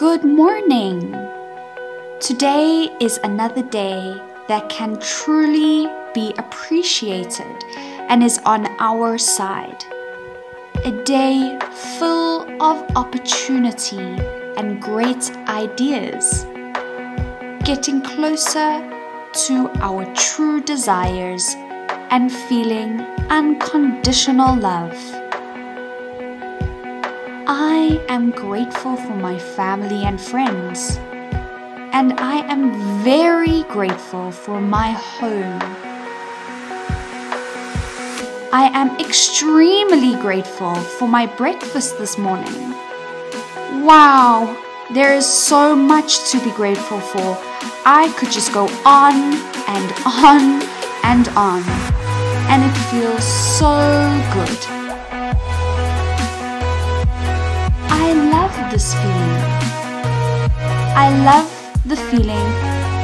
Good morning! Today is another day that can truly be appreciated and is on our side. A day full of opportunity and great ideas. Getting closer to our true desires and feeling unconditional love. I am grateful for my family and friends, and I am very grateful for my home. I am extremely grateful for my breakfast this morning. Wow, there is so much to be grateful for. I could just go on and on and on, and it feels so good. I love this feeling. I love the feeling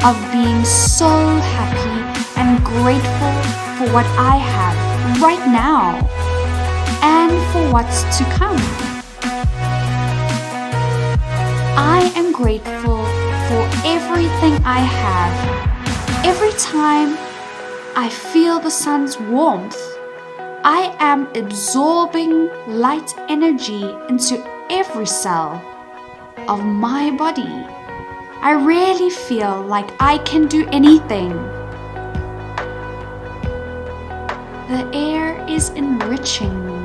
of being so happy and grateful for what I have right now and for what's to come. I am grateful for everything I have. Every time I feel the sun's warmth, I am absorbing light energy into every cell of my body. I really feel like I can do anything. The air is enriching me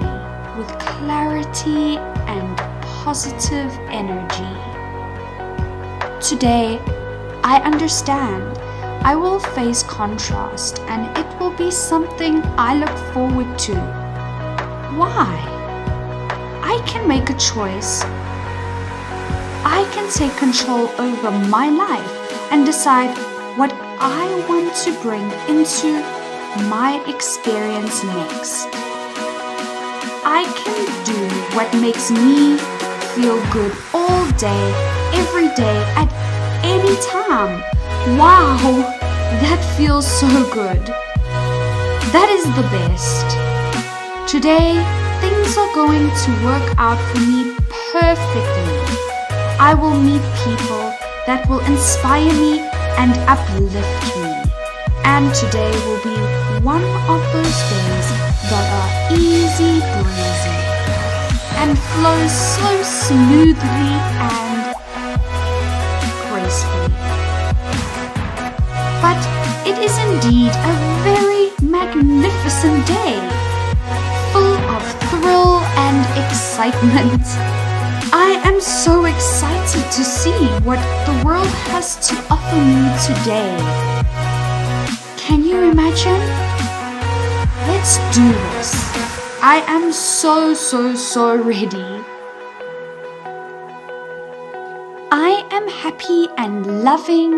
with clarity and positive energy. Today, I understand I will face contrast and it will be something I look forward to. Why? I can make a choice. I can take control over my life and decide what I want to bring into my experience next. I can do what makes me feel good all day, every day, at any time. Wow, that feels so good. That is the best. Today, things are going to work out for me perfectly. I will meet people that will inspire me and uplift me. And today will be one of those days that are easy breezy and flow so smoothly and gracefully. But it is indeed a very magnificent day, full of thrill and excitement. I am so excited to see what the world has to offer me today. Can you imagine? Let's do this. I am so ready. I am happy and loving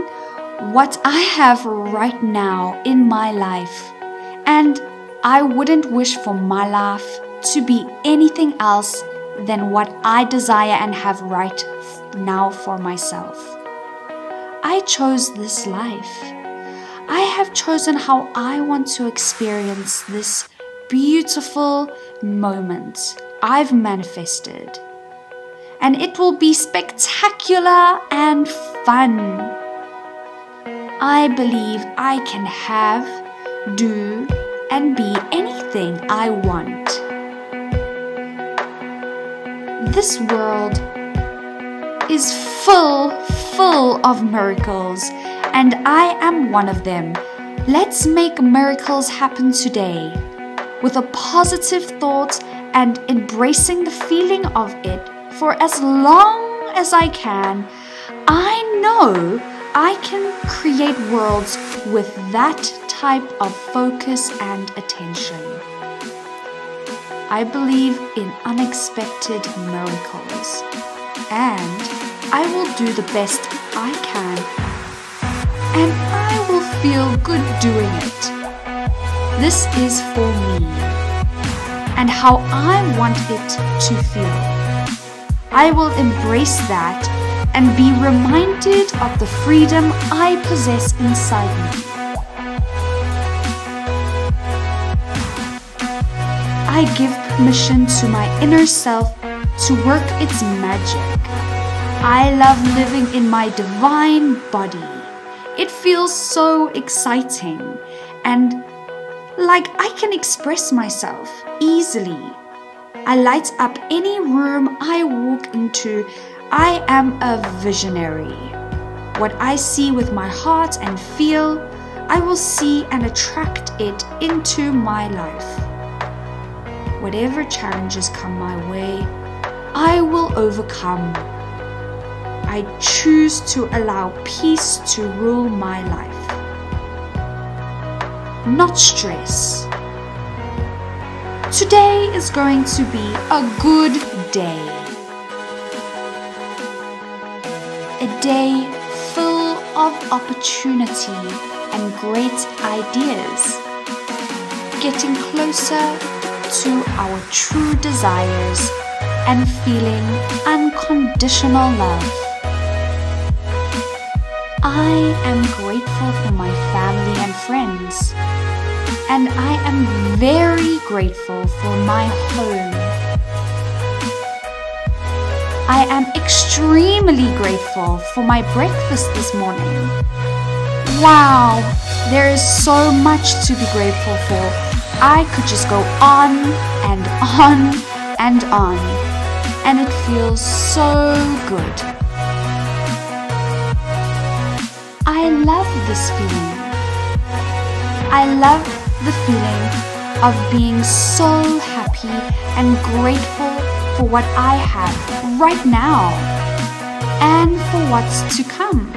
what I have right now in my life, and I wouldn't wish for my life to be anything else than what I desire and have right now for myself. I chose this life. I have chosen how I want to experience this beautiful moment I've manifested. And it will be spectacular and fun. I believe I can have, do, and be anything I want. This world is full of miracles, and I am one of them. Let's make miracles happen today with a positive thought and embracing the feeling of it for as long as I can. I know I can create worlds with that type of focus and attention. I believe in unexpected miracles, and I will do the best I can, and I will feel good doing it. This is for me, and how I want it to feel. I will embrace that and be reminded of the freedom I possess inside me. I give permission to my inner self to work its magic. I love living in my divine body. It feels so exciting and like I can express myself easily. I light up any room I walk into. I am a visionary. What I see with my heart and feel, I will see and attract it into my life. Whatever challenges come my way, I will overcome. I choose to allow peace to rule my life, not stress. Today is going to be a good day. A day full of opportunity and great ideas. Getting closer to our true desires and feeling unconditional love. I am grateful for my family and friends, and I am very grateful for my home. I am extremely grateful for my breakfast this morning. Wow, there is so much to be grateful for. I could just go on and on and on, and it feels so good. I love this feeling. I love the feeling of being so happy and grateful for what I have right now and for what's to come.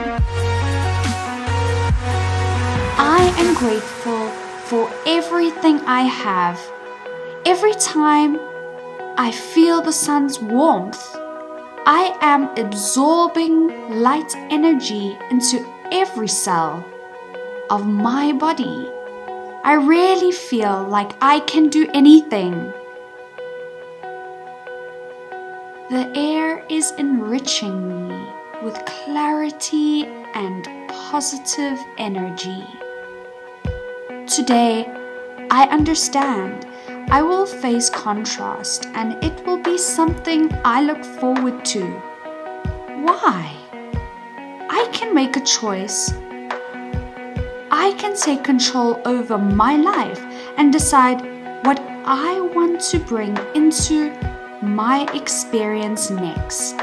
I am grateful for everything I have. Every time I feel the sun's warmth, I am absorbing light energy into every cell of my body. I really feel like I can do anything. The air is enriching me with clarity and positive energy. Today, I understand I will face contrast and it will be something I look forward to. Why? I can make a choice. I can take control over my life and decide what I want to bring into my experience next.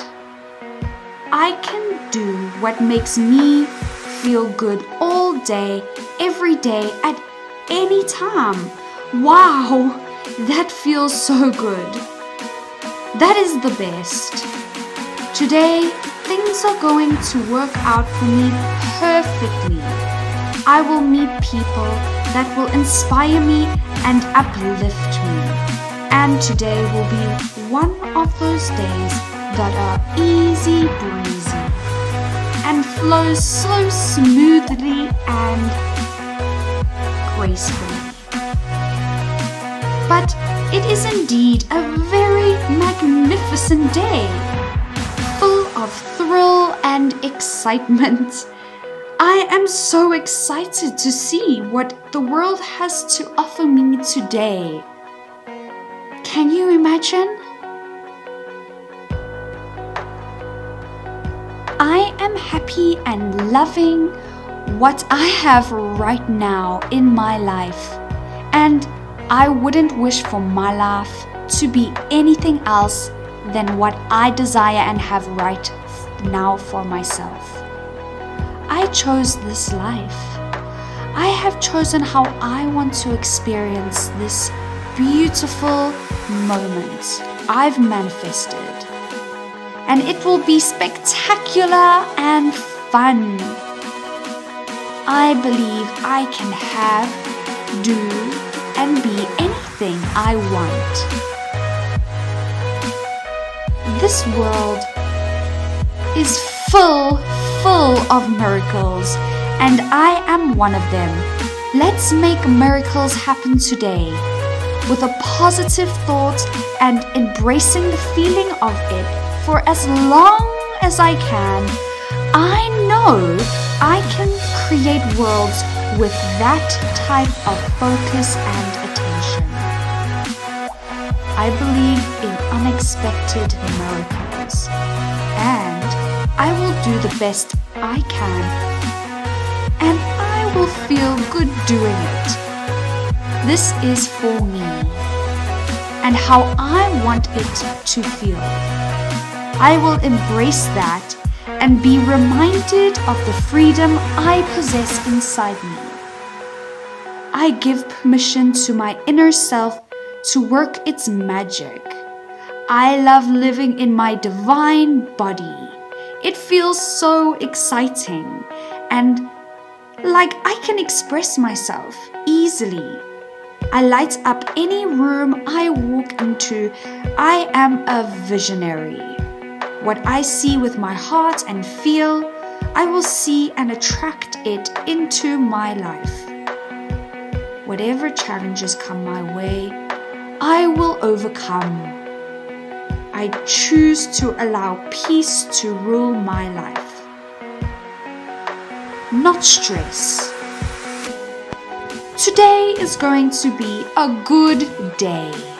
I can do what makes me feel good all day, every day, at any time. Wow, that feels so good. That is the best. Today, things are going to work out for me perfectly. I will meet people that will inspire me and uplift me. And today will be one of those days that are easy breezy and flow so smoothly and gracefully. But it is indeed a very magnificent day, full of thrill and excitement. I am so excited to see what the world has to offer me today. Can you imagine? I am happy and loving what I have right now in my life, and I wouldn't wish for my life to be anything else than what I desire and have right now for myself. I chose this life. I have chosen how I want to experience this beautiful moment I've manifested. And it will be spectacular and fun. I believe I can have, do, and be anything I want. This world is full of miracles, and I am one of them. Let's make miracles happen today with a positive thought and embracing the feeling of it for as long as I can. I know I can create worlds with that type of focus and attention. I believe in unexpected miracles, and I will do the best I can, and I will feel good doing it. This is for me, and how I want it to feel. I will embrace that and be reminded of the freedom I possess inside me. I give permission to my inner self to work its magic. I love living in my divine body. It feels so exciting, and like I can express myself easily. I light up any room I walk into. I am a visionary. What I see with my heart and feel, I will see and attract it into my life. Whatever challenges come my way, I will overcome. I choose to allow peace to rule my life, not stress. Today is going to be a good day.